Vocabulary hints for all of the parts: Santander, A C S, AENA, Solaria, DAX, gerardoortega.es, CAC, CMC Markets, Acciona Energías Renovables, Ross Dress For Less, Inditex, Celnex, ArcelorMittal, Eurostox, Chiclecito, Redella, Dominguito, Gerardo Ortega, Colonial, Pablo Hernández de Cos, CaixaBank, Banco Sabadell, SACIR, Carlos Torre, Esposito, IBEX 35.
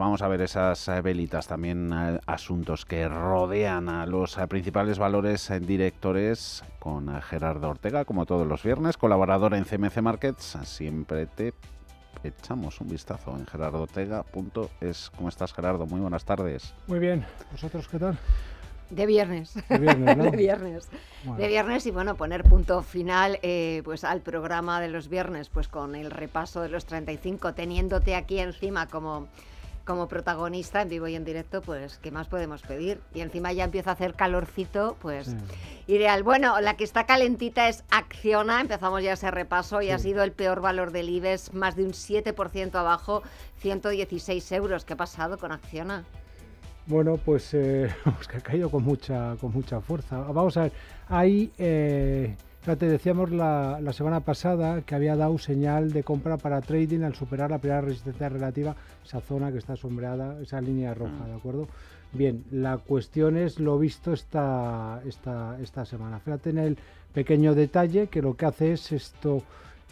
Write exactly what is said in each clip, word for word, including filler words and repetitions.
Vamos a ver esas velitas, también asuntos que rodean a los principales valores directores con Gerardo Ortega, como todos los viernes, colaborador en C M C Markets. Siempre te echamos un vistazo en gerardo ortega punto es. ¿Cómo estás, Gerardo? Muy buenas tardes. Muy bien. ¿Vosotros qué tal? De viernes, de viernes, ¿no? de, viernes. Bueno. de viernes y bueno, poner punto final eh, pues al programa de los viernes, pues con el repaso de los treinta y cinco, teniéndote aquí encima como, como protagonista en vivo y en directo, pues ¿qué más podemos pedir? Y encima ya empieza a hacer calorcito, pues sí. Ideal. Bueno, la que está calentita es Acciona, empezamos ya ese repaso y sí. Ha sido el peor valor del IBEX, más de un siete por ciento abajo, ciento dieciséis euros. ¿Qué ha pasado con Acciona? Bueno, pues eh, que ha caído con mucha, con mucha fuerza. Vamos a ver, ahí eh, ya te decíamos la, la semana pasada que había dado señal de compra para trading al superar la primera resistencia relativa, esa zona que está sombreada, esa línea roja, ¿de acuerdo? Bien, la cuestión es lo visto esta, esta, esta semana. Fíjate en el pequeño detalle que lo que hace es esto...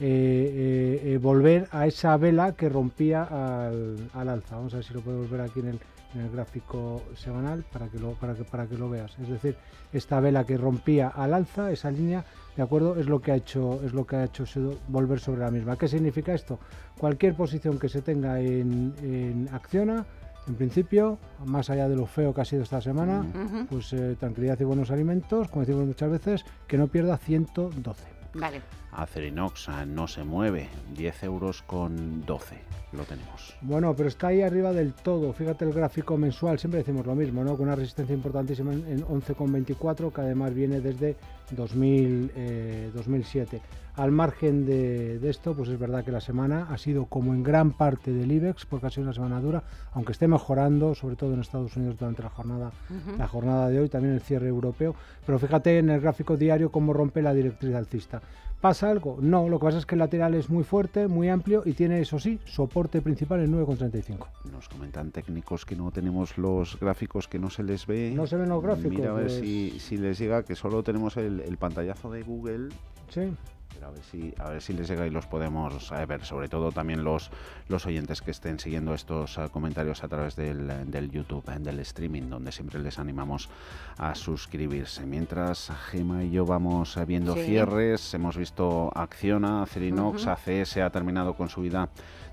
Eh, eh, eh, volver a esa vela que rompía al, al alza. Vamos a ver si lo podemos ver aquí en el, en el gráfico semanal para que, lo, para, que, para que lo veas. Es decir, esta vela que rompía al alza, esa línea, ¿de acuerdo? Es lo que ha hecho, es lo que ha hecho volver sobre la misma. ¿Qué significa esto? Cualquier posición que se tenga en, en Acciona, en principio, más allá de lo feo que ha sido esta semana, uh-huh. pues eh, tranquilidad y buenos alimentos, como decimos muchas veces, que no pierda ciento doce. Vale. Acerinox no se mueve, diez euros con doce, lo tenemos. Bueno, pero está ahí arriba del todo, fíjate el gráfico mensual, siempre decimos lo mismo, ¿no? Con una resistencia importantísima en once con veinticuatro, que además viene desde dos mil, eh, dos mil siete. Al margen de, de esto, pues es verdad que la semana ha sido como en gran parte del IBEX, porque ha sido una semana dura, aunque esté mejorando, sobre todo en Estados Unidos durante la jornada, uh-huh. la jornada de hoy, también el cierre europeo, pero fíjate en el gráfico diario cómo rompe la directriz alcista. ¿Pasa algo? No, lo que pasa es que el lateral es muy fuerte, muy amplio y tiene, eso sí, soporte principal en nueve con treinta y cinco. Nos comentan técnicos que no tenemos los gráficos, que no se les ve. No se ven los gráficos. Mira a ver pues... si, si les llega, que solo tenemos el, el pantallazo de Google. Sí. A ver, si, a ver si les llega y los podemos ver, sobre todo también los, los oyentes que estén siguiendo estos uh, comentarios a través del, del YouTube, del streaming, donde siempre les animamos a suscribirse. Mientras Gema y yo vamos viendo sí. cierres, hemos visto Acciona, Acerinox, uh-huh. A C S ha terminado con subida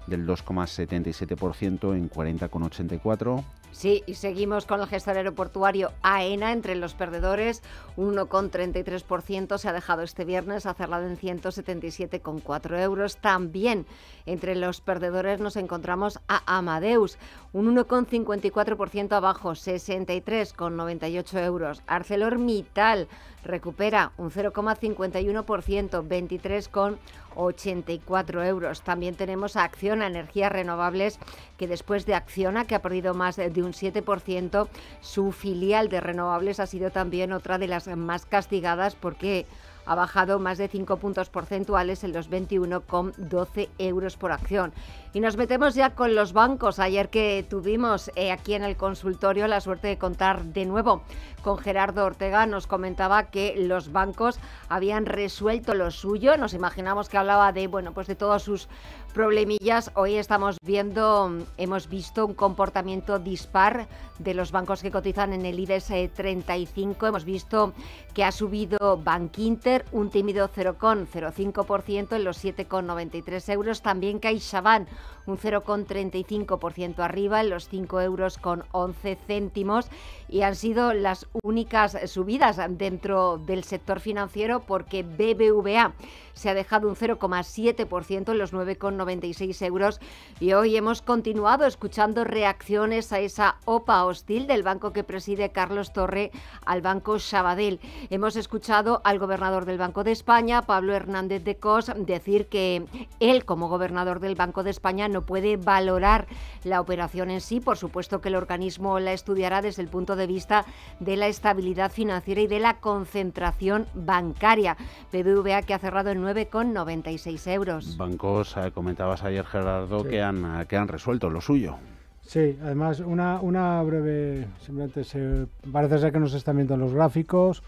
del dos coma setenta y siete por ciento en cuarenta con ochenta y cuatro. Sí, y seguimos con el gestor aeroportuario AENA entre los perdedores, uno con treinta y tres por ciento se ha dejado este viernes, ha cerrado en ciento setenta y siete con cuatro euros. También entre los perdedores nos encontramos a Amadeus, un uno con cincuenta y cuatro por ciento abajo, sesenta y tres con noventa y ocho euros. ArcelorMittal recupera un cero coma cincuenta y uno por ciento, veintitrés con ochenta y cuatro euros. También tenemos a Acciona Energías Renovables, que después de Acciona, que ha perdido más de un siete por ciento, su filial de renovables ha sido también otra de las más castigadas porque ha bajado más de cinco puntos porcentuales en los veintiuno con doce euros por acción. Y nos metemos ya con los bancos. Ayer que tuvimos eh, aquí en el consultorio la suerte de contar de nuevo con Gerardo Ortega, nos comentaba que los bancos habían resuelto lo suyo. Nos imaginamos que hablaba de, bueno, pues de todos sus problemillas. Hoy estamos viendo, hemos visto un comportamiento dispar de los bancos que cotizan en el IBEX treinta y cinco. Hemos visto que ha subido Bankinter un tímido cero coma cero cinco por ciento en los siete con noventa y tres euros. También CaixaBank un cero coma treinta y cinco por ciento arriba en los cinco euros con once céntimos. Y han sido las únicas subidas dentro del sector financiero, porque B B V A se ha dejado un cero coma siete por ciento en los nueve con noventa y seis euros. Y hoy hemos continuado escuchando reacciones a esa OPA hostil del banco que preside Carlos Torre al Banco Sabadell. Hemos escuchado al gobernador del Banco de España, Pablo Hernández de Cos, decir que él, como gobernador del Banco de España, no puede valorar la operación en sí. Por supuesto que el organismo la estudiará desde el punto de vista de la estabilidad financiera y de la concentración bancaria. B B V A, que ha cerrado en nueve con noventa y seis euros. Bancos, eh, comentabas ayer, Gerardo, sí. que, han, que han resuelto lo suyo. Sí, además una, una breve... Simplemente se, parece ser que nos están viendo los gráficos.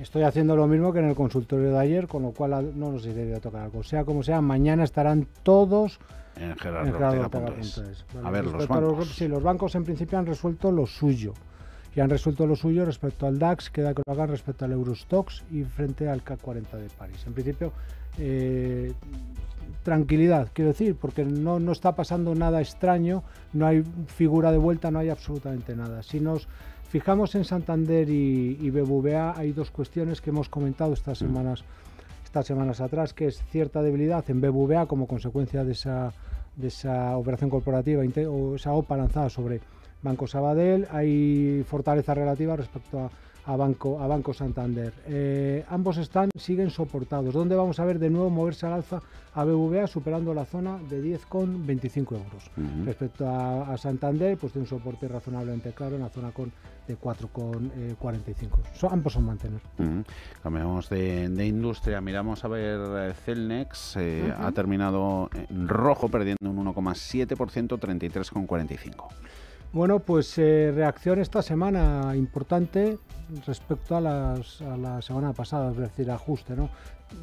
Estoy haciendo lo mismo que en el consultorio de ayer, con lo cual no nos iré a tocar algo. Sea como sea, mañana estarán todos en gerardo ortega punto es. Vale, a ver, los bancos. Los, sí, los bancos en principio han resuelto lo suyo. Y han resuelto lo suyo respecto al DAX, queda que lo hagan respecto al Eurostox y frente al CAC cuarenta de París. En principio, eh, tranquilidad, quiero decir, porque no, no está pasando nada extraño, no hay figura de vuelta, no hay absolutamente nada. Si nos fijamos en Santander y, y B B V A, hay dos cuestiones que hemos comentado estas semanas, estas semanas atrás, que es cierta debilidad en B B V A como consecuencia de esa, de esa operación corporativa o esa OPA lanzada sobre Banco Sabadell, hay fortaleza relativa respecto a, a, Banco, a Banco Santander. Eh, ambos están, siguen soportados. ¿Dónde vamos a ver de nuevo moverse al alza a B B V A? Superando la zona de diez con veinticinco euros. Uh-huh. Respecto a, a Santander, pues tiene un soporte razonablemente claro en la zona con, de cuatro con cuarenta y cinco. So, ambos son mantener. Uh-huh. Cambiamos de, de industria, miramos a ver Celnex. Eh, uh-huh. Ha terminado en rojo, perdiendo un uno coma siete por ciento, treinta y tres con cuarenta y cinco. Bueno, pues eh, reacción esta semana importante respecto a, las, a la semana pasada, es decir, ajuste, ¿no?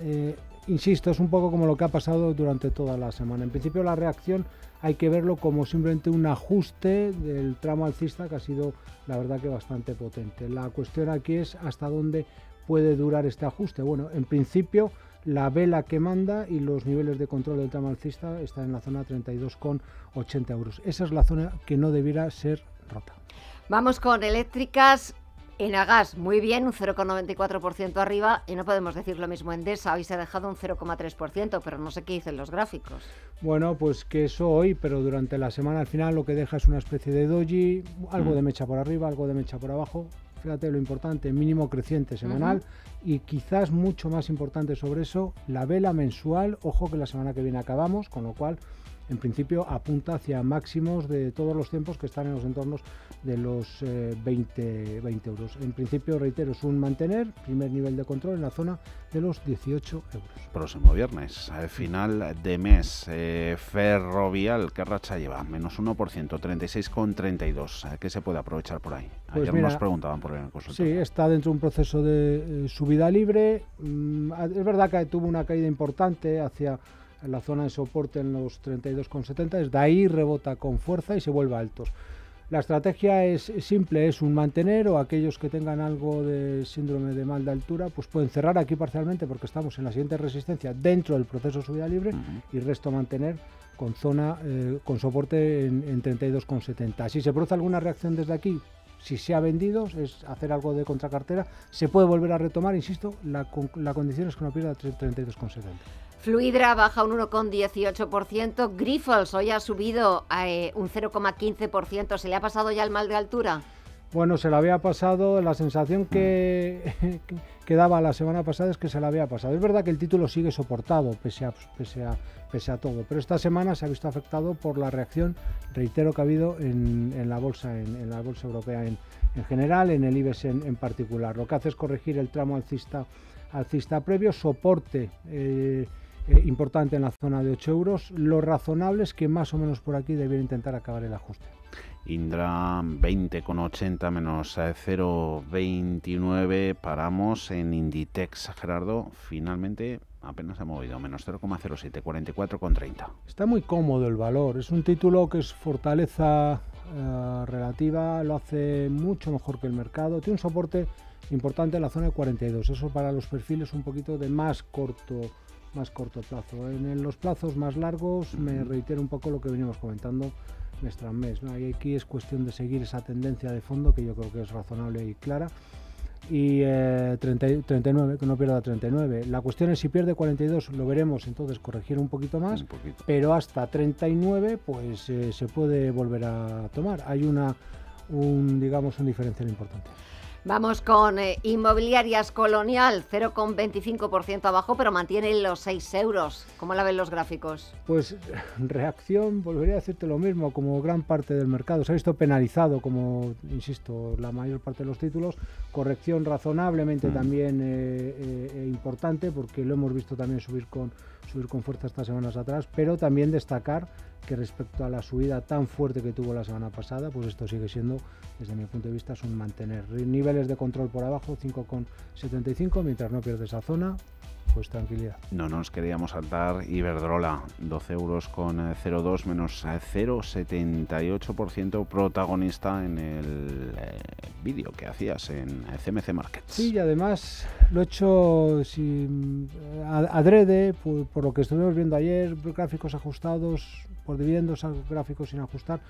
Eh, insisto, es un poco como lo que ha pasado durante toda la semana. En principio la reacción hay que verlo como simplemente un ajuste del tramo alcista que ha sido, la verdad, que bastante potente. La cuestión aquí es hasta dónde puede durar este ajuste. Bueno, en principio la vela que manda y los niveles de control del tramo alcista están en la zona treinta y dos con ochenta euros. Esa es la zona que no debiera ser rota. Vamos con eléctricas. En Agas, muy bien, un cero coma noventa y cuatro por ciento arriba, y no podemos decir lo mismo en Endesa. Hoy se ha dejado un cero coma tres por ciento, pero no sé qué dicen los gráficos. Bueno, pues que eso hoy, pero durante la semana al final lo que deja es una especie de doji, algo mm. de mecha por arriba, algo de mecha por abajo. Fíjate lo importante, mínimo creciente semanal, uh-huh. y quizás mucho más importante sobre eso, la vela mensual. Ojo que la semana que viene acabamos, con lo cual en principio apunta hacia máximos de todos los tiempos que están en los entornos de los eh, veinte euros. En principio, reitero, es un mantener, primer nivel de control en la zona de los dieciocho euros. Próximo viernes, eh, final de mes, eh, Ferrovial, ¿qué racha lleva? Menos uno por ciento, treinta y seis con treinta y dos. ¿Qué se puede aprovechar por ahí? Ayer pues mira, nos preguntaban por el consultorio. Sí, está dentro de un proceso de eh, subida libre. Mm, es verdad que tuvo una caída importante hacia la zona de soporte en los treinta y dos con setenta, desde ahí rebota con fuerza y se vuelve a altos. La estrategia es simple, es un mantener, o aquellos que tengan algo de síndrome de mal de altura, pues pueden cerrar aquí parcialmente porque estamos en la siguiente resistencia dentro del proceso de subida libre, uh-huh. y resto mantener con zona eh, con soporte en, en treinta y dos con setenta. Si se produce alguna reacción desde aquí, si se ha vendido, es hacer algo de contracartera, se puede volver a retomar, insisto, la, con, la condición es que no pierda treinta y dos con setenta. Fluidra baja un uno coma dieciocho por ciento, Grifols hoy ha subido a, eh, un cero coma quince por ciento, ¿se le ha pasado ya el mal de altura? Bueno, se le había pasado, la sensación que, que daba la semana pasada es que se le había pasado. Es verdad que el título sigue soportado pese a, pese a, pese a todo, pero esta semana se ha visto afectado por la reacción, reitero, que ha habido en, en la bolsa, en, en la bolsa europea en, en general, en el IBEX en, en particular. Lo que hace es corregir el tramo alcista, alcista previo, soporte eh, Eh, importante en la zona de ocho euros. Lo razonable es que más o menos por aquí debiera intentar acabar el ajuste. Indra veinte con ochenta, menos cero coma veintinueve. Paramos en Inditex, Gerardo. Finalmente apenas ha movido, menos cero coma cero siete, cuarenta y cuatro con treinta. Está muy cómodo el valor. Es un título que es fortaleza eh, relativa, lo hace mucho mejor que el mercado. Tiene un soporte importante en la zona de cuarenta y dos. Eso para los perfiles un poquito de más corto más corto plazo. En los plazos más largos, me reitero un poco lo que venimos comentando mes tras mes, ¿no? Y aquí es cuestión de seguir esa tendencia de fondo que yo creo que es razonable y clara. Y eh, treinta, treinta y nueve, que no pierda treinta y nueve. La cuestión es si pierde cuarenta y dos, lo veremos, entonces corregir un poquito más, un poquito. Pero hasta treinta y nueve pues eh, se puede volver a tomar. Hay una, un, digamos, un diferencial importante. Vamos con eh, inmobiliarias. Colonial, cero coma veinticinco por ciento abajo, pero mantiene los seis euros. ¿Cómo la ven los gráficos? Pues reacción, volvería a decirte lo mismo, como gran parte del mercado. Se ha visto penalizado, como, insisto, la mayor parte de los títulos. Corrección razonablemente mm. también eh, eh, importante, porque lo hemos visto también subir con, subir con fuerza estas semanas atrás, pero también destacar que respecto a la subida tan fuerte que tuvo la semana pasada, pues esto sigue siendo, desde mi punto de vista, es un mantener. Niveles de control por abajo, cinco coma setenta y cinco, mientras no pierdes esa zona, pues tranquilidad. No nos queríamos saltar Iberdrola, doce euros con cero dos, menos cero coma setenta y ocho por ciento, protagonista en el eh, vídeo que hacías en C M C Markets. Sí, y además lo he hecho sin, adrede, por, por lo que estuvimos viendo ayer, gráficos ajustados por dividendos, gráficos sin ajustar.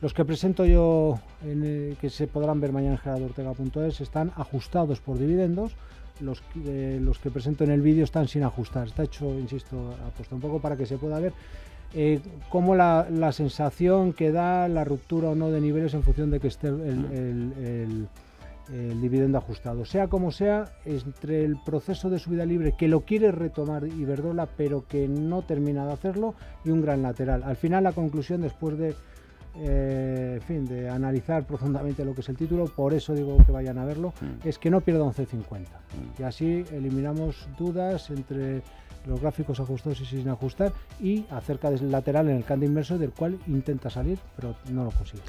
Los que presento yo, en el, que se podrán ver mañana en gerardo ortega punto es, están ajustados por dividendos. Los, eh, los que presento en el vídeo están sin ajustar. Está hecho, insisto, apuesto un poco para que se pueda ver eh, cómo la, la sensación que da la ruptura o no de niveles en función de que esté el, el, el, el dividendo ajustado. Sea como sea, entre el proceso de subida libre que lo quiere retomar Iberdrola, pero que no termina de hacerlo, y un gran lateral. Al final, la conclusión después de... Eh, en fin, de analizar profundamente lo que es el título, por eso digo que vayan a verlo, mm. es que no pierda once cincuenta. Mm. Y así eliminamos dudas entre los gráficos ajustados y sin ajustar, y acerca del lateral en el candle inverso, del cual intenta salir, pero no lo consigue.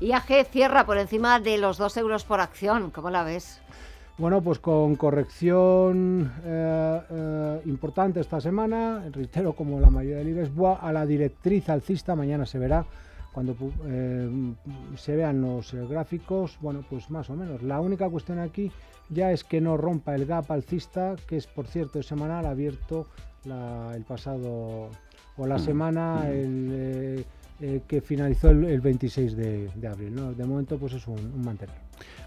I A G cierra por encima de los dos euros por acción, ¿cómo la ves? Bueno, pues con corrección eh, eh, importante esta semana, reitero, como la mayoría del I BEX, a la directriz alcista. Mañana se verá, cuando eh, se vean los eh, gráficos, bueno, pues más o menos. La única cuestión aquí ya es que no rompa el gap alcista, que es, por cierto, semanal, abierto la, el pasado, o la mm. semana mm. El, eh, eh, que finalizó el, el veintiséis de abril, ¿no? De momento, pues es un, un mantener.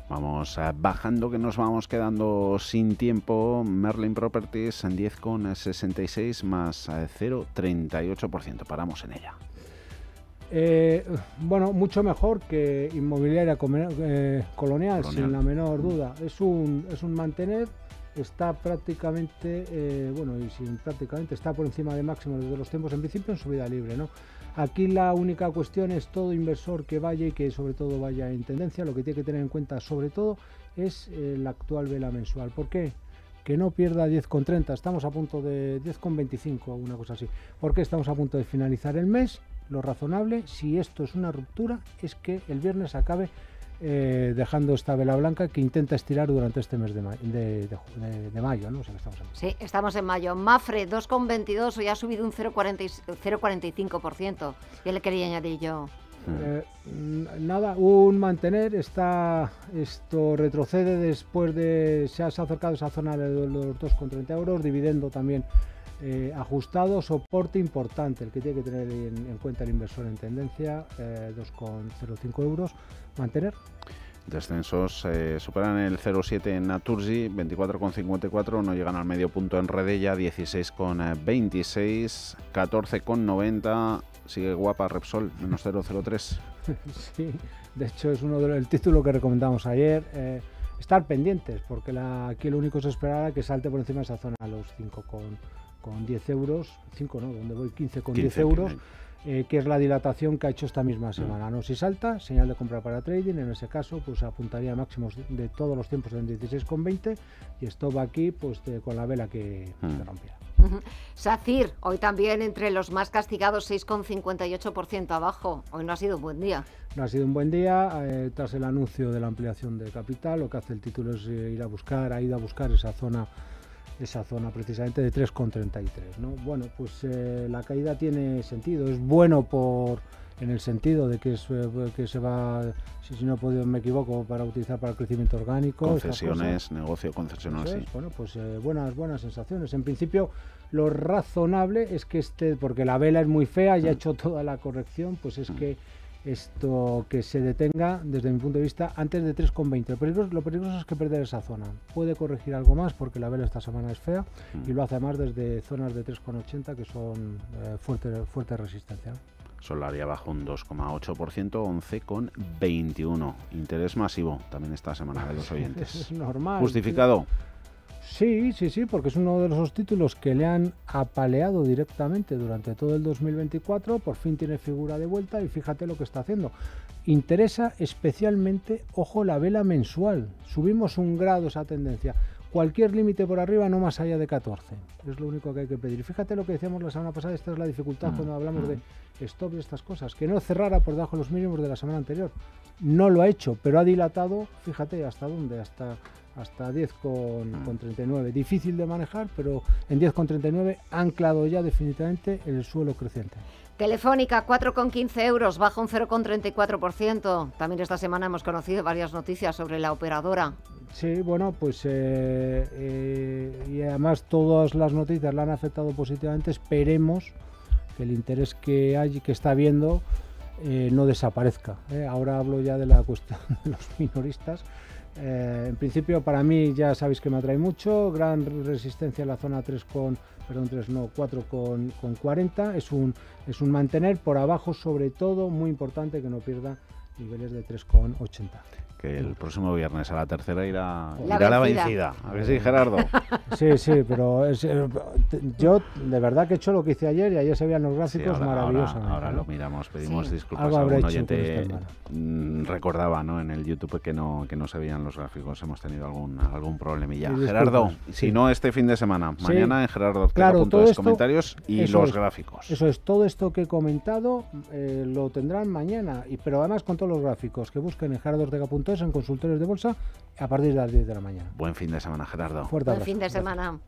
Vamos bajando, que nos vamos quedando sin tiempo. Merlin Properties en diez coma sesenta y seis, más cero coma treinta y ocho por ciento. Paramos en ella. Eh, bueno, mucho mejor que inmobiliaria eh, colonial, colonial, sin la menor duda. Es un, es un mantener, está prácticamente, eh, bueno, y sin prácticamente, está por encima de máximo desde los tiempos, en principio en subida libre, ¿no? Aquí la única cuestión es todo inversor que vaya y que sobre todo vaya en tendencia, lo que tiene que tener en cuenta sobre todo es eh, la actual vela mensual. ¿Por qué? Que no pierda diez coma treinta, estamos a punto de diez coma veinticinco o una cosa así. ¿Por qué? Estamos a punto de finalizar el mes. Lo razonable, si esto es una ruptura, es que el viernes acabe eh, dejando esta vela blanca que intenta estirar durante este mes de, ma de, de, de, de mayo, ¿no? O sea, que estamos en mayo. Sí, estamos en mayo. Mafre, dos coma veintidós, hoy ha subido un cero coma cuarenta y cinco por ciento. Ya le quería añadir yo. Eh, nada, un mantener, está, esto retrocede después de... Se ha acercado esa zona de los dos coma treinta euros, dividendo también. Eh, ajustado, soporte importante, el que tiene que tener en, en cuenta el inversor en tendencia, eh, dos coma cero cinco euros, mantener. Descensos, eh, superan el cero coma siete en Naturgy, veinticuatro coma cincuenta y cuatro, no llegan al medio punto en Redella, dieciséis coma veintiséis, catorce coma noventa, sigue guapa Repsol, menos cero coma cero tres. Sí, de hecho es uno de los, el título que recomendamos ayer. Eh, estar pendientes, porque la, aquí lo único que se esperaba que salte por encima de esa zona a los cinco con diez euros, cinco no, donde voy, quince con diez euros, eh, que es la dilatación que ha hecho esta misma semana, ¿no? Si salta, señal de compra para trading, en ese caso pues apuntaría a máximos de todos los tiempos en dieciséis con veinte, y esto va aquí pues de, con la vela que mm. se rompía. Uh-huh. SACIR, hoy también entre los más castigados, seis coma cincuenta y ocho por ciento abajo. Hoy no ha sido un buen día. No ha sido un buen día, eh, tras el anuncio de la ampliación de capital, lo que hace el título es eh, ir a buscar, ha ido a buscar esa zona esa zona precisamente de tres coma treinta y tres, ¿no? Bueno, pues eh, la caída tiene sentido, es bueno por en el sentido de que, es, eh, que se va, si, si no puedo, me equivoco, para utilizar para el crecimiento orgánico. Concesiones, negocio concesional, sí. Bueno, pues eh, buenas, buenas sensaciones. En principio, lo razonable es que este, porque la vela es muy fea, ya ha mm. hecho toda la corrección, pues es mm. que esto que se detenga, desde mi punto de vista, antes de tres coma veinte. Pero lo peligroso es que perder esa zona. Puede corregir algo más porque la vela esta semana es fea mm. y lo hace además desde zonas de tres coma ochenta que son eh, fuerte, fuerte resistencia. Solaria bajo un dos coma ocho por ciento, once coma veintiuno. Interés masivo también esta semana de los oyentes. Es normal. ¿Justificado? Sí, sí, sí, porque es uno de esos títulos que le han apaleado directamente durante todo el dos mil veinticuatro, por fin tiene figura de vuelta y fíjate lo que está haciendo. Interesa especialmente, ojo, la vela mensual. Subimos un grado esa tendencia. Cualquier límite por arriba, no más allá de catorce. Es lo único que hay que pedir. Fíjate lo que decíamos la semana pasada, esta es la dificultad ah, cuando hablamos ah. de stop y estas cosas. Que no cerrara por debajo de los mínimos de la semana anterior. No lo ha hecho, pero ha dilatado, fíjate, ¿hasta dónde? Hasta hasta diez con treinta y nueve. Difícil de manejar, pero en diez con treinta y nueve ha anclado ya definitivamente el suelo creciente. Telefónica, cuatro con quince euros, baja un cero con treinta y cuatro por ciento. También esta semana hemos conocido varias noticias sobre la operadora. Sí, bueno, pues eh, eh, y además todas las noticias la han afectado positivamente. Esperemos que el interés que hay, que está habiendo, eh, no desaparezca. ¿eh? Ahora hablo ya de la cuestión de los minoristas. Eh, en principio, para mí, ya sabéis que me atrae mucho. Gran resistencia en la zona tres con, perdón, tres no, cuatro con cuarenta. Es un, es un mantener por abajo, sobre todo, muy importante que no pierda niveles de tres con ochenta. Que el próximo viernes a la tercera irá, la, irá vencida. la vencida. A ver si, Gerardo. Sí, sí, pero es, yo de verdad que he hecho lo que hice ayer y ayer se veían los gráficos sí, maravillosos. Ahora, ahora ¿no? lo miramos, pedimos sí. disculpas a algún oyente. Recordaba ¿no? en el YouTube que no, que no se veían los gráficos, hemos tenido algún, algún problemilla. Sí, Gerardo, sí. si no este fin de semana, sí. mañana en gerardo ortega punto es, claro, comentarios y los es, gráficos. Eso es, todo esto que he comentado eh, lo tendrán mañana, y, pero además con todos los gráficos que busquen en gerardo ortega punto es, en consultorios de bolsa, a partir de las diez de la mañana. Buen fin de semana, Gerardo. Fuerte abrazo. Buen fin de semana.